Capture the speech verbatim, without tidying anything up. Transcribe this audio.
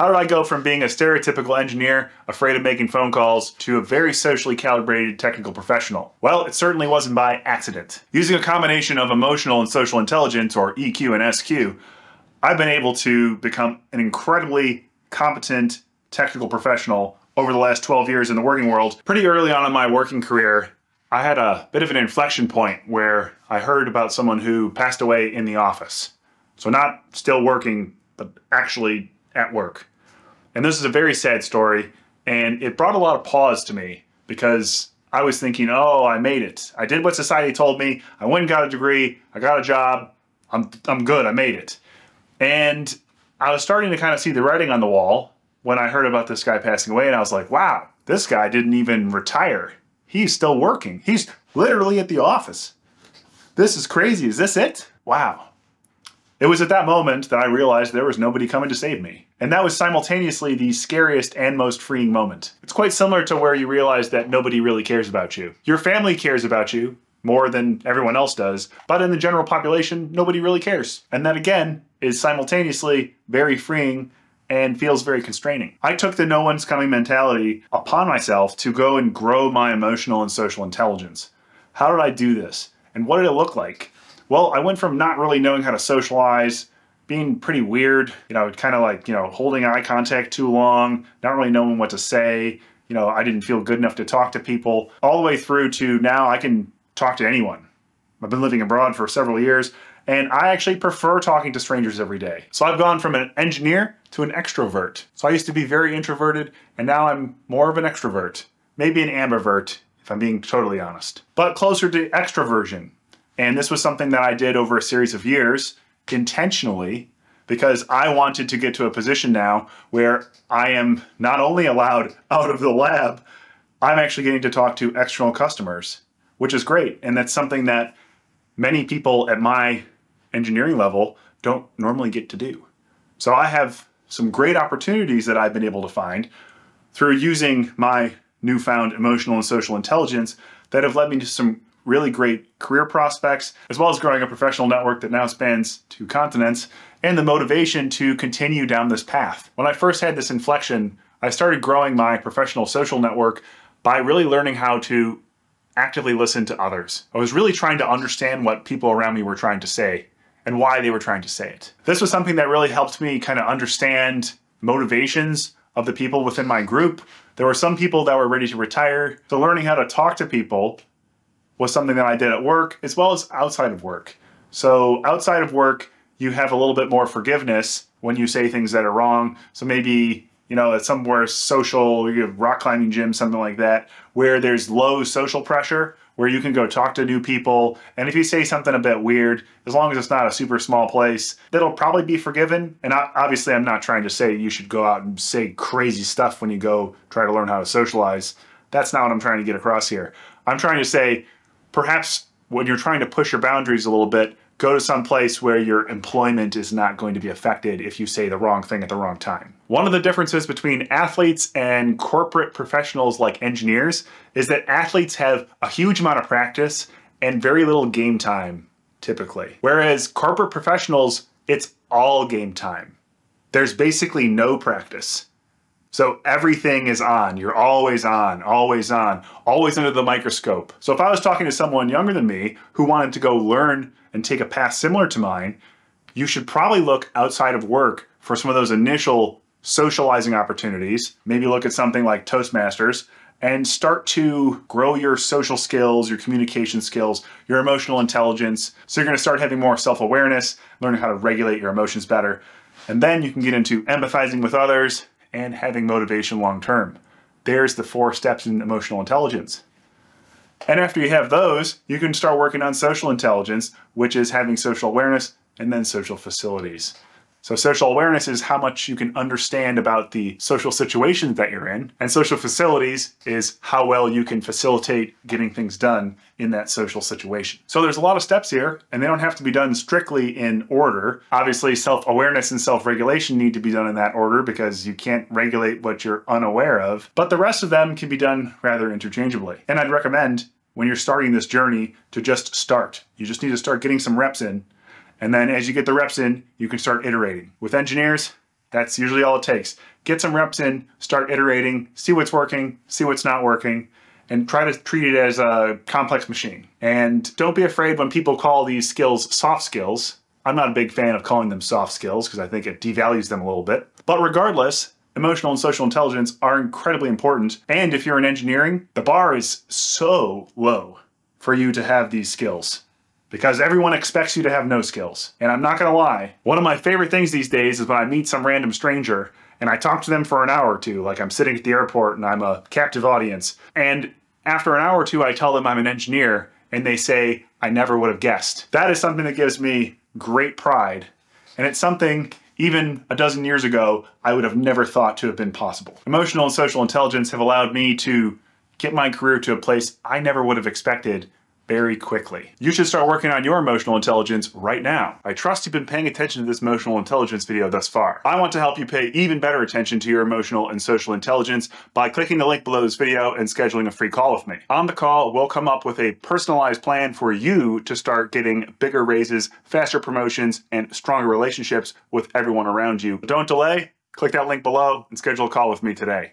How did I go from being a stereotypical engineer, afraid of making phone calls, to a very socially calibrated technical professional? Well, it certainly wasn't by accident. Using a combination of emotional and social intelligence, or E Q and S Q, I've been able to become an incredibly competent technical professional over the last twelve years in the working world. Pretty early on in my working career, I had a bit of an inflection point where I heard about someone who passed away in the office. So not still working, but actually at work. And this is a very sad story, and it brought a lot of pause to me because I was thinking, oh, I made it. I did what society told me. I went and got a degree. I got a job. I'm, I'm good. I made it. And I was starting to kind of see the writing on the wall when I heard about this guy passing away, and I was like, wow, this guy didn't even retire. He's still working. He's literally at the office. This is crazy. Is this it? Wow. It was at that moment that I realized there was nobody coming to save me. And that was simultaneously the scariest and most freeing moment. It's quite similar to where you realize that nobody really cares about you. Your family cares about you more than everyone else does, but in the general population, nobody really cares. And that again is simultaneously very freeing and feels very constraining. I took the no one's coming mentality upon myself to go and grow my emotional and social intelligence. How did I do this? And what did it look like? Well, I went from not really knowing how to socialize, being pretty weird, you know, kind of like, you know, holding eye contact too long, not really knowing what to say, you know, I didn't feel good enough to talk to people, all the way through to now I can talk to anyone. I've been living abroad for several years, and I actually prefer talking to strangers every day. So I've gone from an engineer to an extrovert. So I used to be very introverted, and now I'm more of an extrovert, maybe an ambivert, if I'm being totally honest, but closer to extroversion. And this was something that I did over a series of years intentionally because I wanted to get to a position now where I am not only allowed out of the lab, I'm actually getting to talk to external customers, which is great. And that's something that many people at my engineering level don't normally get to do. So I have some great opportunities that I've been able to find through using my newfound emotional and social intelligence that have led me to some really great career prospects, as well as growing a professional network that now spans two continents, and the motivation to continue down this path. When I first had this inflection, I started growing my professional social network by really learning how to actively listen to others. I was really trying to understand what people around me were trying to say and why they were trying to say it. This was something that really helped me kind of understand motivations of the people within my group. There were some people that were ready to retire, so learning how to talk to people was something that I did at work as well as outside of work. So outside of work, you have a little bit more forgiveness when you say things that are wrong. So maybe, you know, at somewhere social, you have rock climbing gym, something like that, where there's low social pressure, where you can go talk to new people. And if you say something a bit weird, as long as it's not a super small place, that'll probably be forgiven. And obviously I'm not trying to say you should go out and say crazy stuff when you go try to learn how to socialize. That's not what I'm trying to get across here. I'm trying to say, perhaps when you're trying to push your boundaries a little bit, go to some place where your employment is not going to be affected if you say the wrong thing at the wrong time. One of the differences between athletes and corporate professionals like engineers is that athletes have a huge amount of practice and very little game time, typically. Whereas corporate professionals, it's all game time. There's basically no practice. So everything is on. You're always on, always on, always under the microscope. So if I was talking to someone younger than me who wanted to go learn and take a path similar to mine, you should probably look outside of work for some of those initial socializing opportunities. Maybe look at something like Toastmasters and start to grow your social skills, your communication skills, your emotional intelligence. So you're going to start having more self-awareness, learning how to regulate your emotions better. And then you can get into empathizing with others and having motivation long-term. There's the four steps in emotional intelligence. And after you have those, you can start working on social intelligence, which is having social awareness and then social facilities. So social awareness is how much you can understand about the social situations that you're in, and social facilities is how well you can facilitate getting things done in that social situation. So there's a lot of steps here, and they don't have to be done strictly in order. Obviously, self-awareness and self-regulation need to be done in that order because you can't regulate what you're unaware of, but the rest of them can be done rather interchangeably. And I'd recommend when you're starting this journey to just start. You just need to start getting some reps in. And then as you get the reps in, you can start iterating. With engineers, That's usually all it takes. Get some reps in, start iterating, see what's working, see what's not working, and try to treat it as a complex machine. And don't be afraid when people call these skills soft skills. I'm not a big fan of calling them soft skills because I think it devalues them a little bit. But regardless, emotional and social intelligence are incredibly important. And if you're in engineering, the bar is so low for you to have these skills, because everyone expects you to have no skills. And I'm not gonna lie, one of my favorite things these days is when I meet some random stranger and I talk to them for an hour or two, like I'm sitting at the airport and I'm a captive audience. And after an hour or two, I tell them I'm an engineer and they say, I never would have guessed. That is something that gives me great pride. And it's something even a dozen years ago, I would have never thought to have been possible. Emotional and social intelligence have allowed me to get my career to a place I never would have expected very quickly. You should start working on your emotional intelligence right now. I trust you've been paying attention to this emotional intelligence video thus far. I want to help you pay even better attention to your emotional and social intelligence by clicking the link below this video and scheduling a free call with me. On the call, we'll come up with a personalized plan for you to start getting bigger raises, faster promotions, and stronger relationships with everyone around you. Don't delay, click that link below and schedule a call with me today.